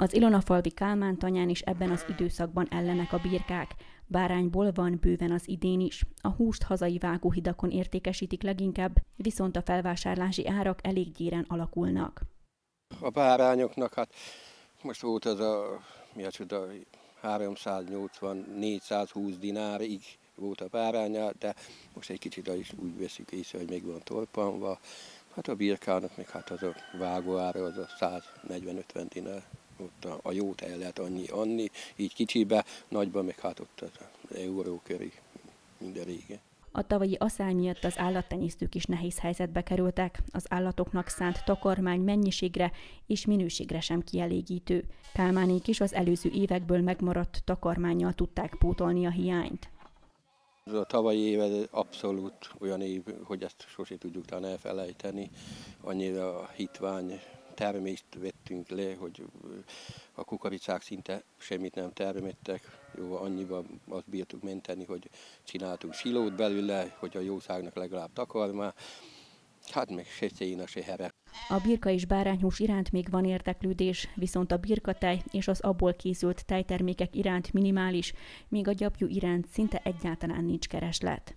Az Ilonafalvi Kálmántanyán is ebben az időszakban ellenek a birkák. Bárányból van bőven az idén is. A húst hazai vágóhidakon értékesítik leginkább, viszont a felvásárlási árak elég gyéren alakulnak. A bárányoknak hát most volt az a 380-420 dinárig volt a báránya, de most egy kicsit is úgy veszik észre, hogy még van torpanva. Hát a birkának meg hát az a vágóára az a 140-50 dinár. Ott a jót el lehet annyi, így kicsibe, nagyban meg hát ott az euró körül minden régen. A tavalyi aszály miatt az állattenyésztők is nehéz helyzetbe kerültek. Az állatoknak szánt takarmány mennyiségre és minőségre sem kielégítő. Kálmánék is az előző évekből megmaradt takarmánnyal tudták pótolni a hiányt. A tavalyi év abszolút olyan év, hogy ezt sosem tudjuk talán elfelejteni. Annyira hitvány termést vettünk le, hogy a kukoricák szinte semmit nem termettek. Jó, annyiban azt bírtuk menteni, hogy csináltunk silót belőle, hogy a jószágnak legalább takarmá. Hát meg se céna, se here. A birka és bárányhús iránt még van érteklődés, viszont a birkatej és az abból készült tejtermékek iránt minimális, míg a gyapjú iránt szinte egyáltalán nincs kereslet.